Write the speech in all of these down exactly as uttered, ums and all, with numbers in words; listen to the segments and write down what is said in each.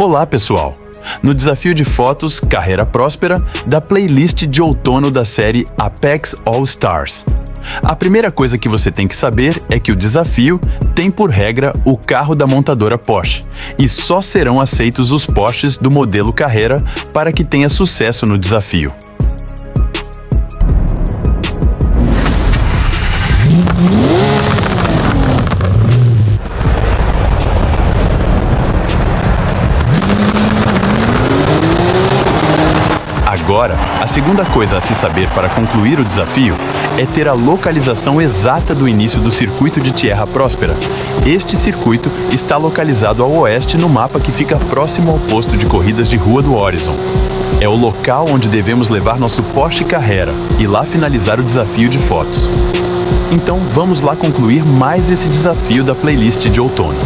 Olá, pessoal! No desafio de fotos Carrera Próspera, da playlist de outono da série Apex All Stars. A primeira coisa que você tem que saber é que o desafio tem por regra o carro da montadora Porsche, e só serão aceitos os Porsches do modelo Carrera para que tenha sucesso no desafio. Agora, a segunda coisa a se saber para concluir o desafio é ter a localização exata do início do circuito de Tierra Próspera. Este circuito está localizado ao oeste no mapa que fica próximo ao posto de corridas de rua do Horizon. É o local onde devemos levar nosso Porsche Carrera e lá finalizar o desafio de fotos. Então vamos lá concluir mais esse desafio da playlist de outono.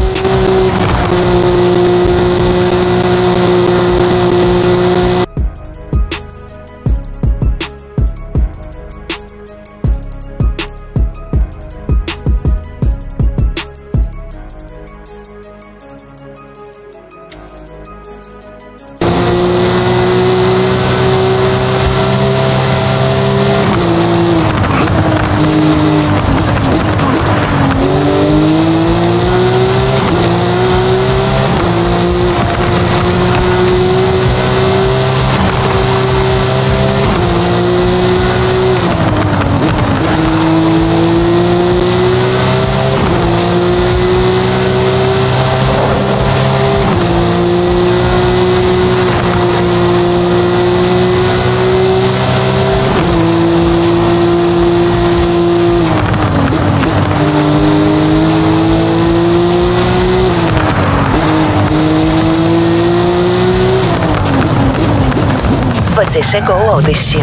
Você chegou ao destino.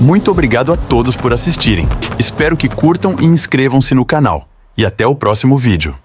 Muito obrigado a todos por assistirem. Espero que curtam e inscrevam-se no canal. E até o próximo vídeo.